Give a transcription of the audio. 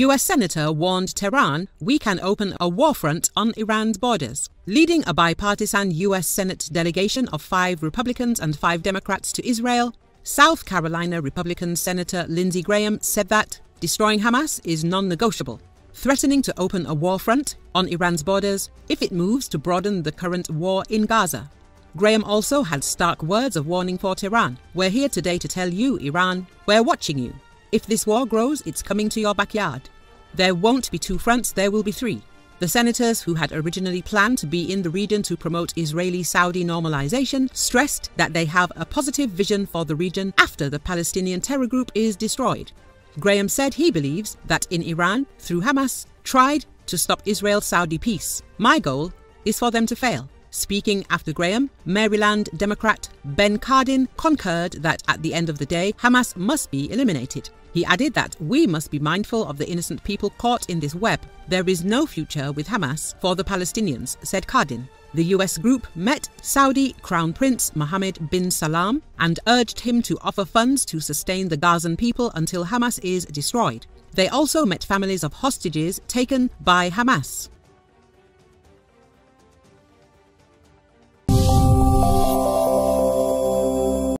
US senator warned Tehran we can open a war front on Iran's borders. Leading a bipartisan US Senate delegation of 5 Republicans and 5 Democrats to Israel, South Carolina Republican Senator Lindsey Graham said that destroying Hamas is non-negotiable, threatening to open a war front on Iran's borders if it moves to broaden the current war in Gaza. Graham also had stark words of warning for Tehran. "We're here today to tell you, Iran, we're watching you. If this war grows, it's coming to your backyard. There won't be 2 fronts, there will be 3. The senators, who had originally planned to be in the region to promote Israeli-Saudi normalization, stressed that they have a positive vision for the region after the Palestinian terror group is destroyed. Graham said he believes that in Iran, through Hamas, tried to stop Israel-Saudi peace. "My goal is for them to fail." Speaking after Graham, Maryland Democrat Ben Cardin concurred that at the end of the day, Hamas must be eliminated. He added that we must be mindful of the innocent people caught in this web. "There is no future with Hamas for the Palestinians," said Cardin. The US group met Saudi Crown Prince Mohammed bin Salman and urged him to offer funds to sustain the Gazan people until Hamas is destroyed. They also met families of hostages taken by Hamas.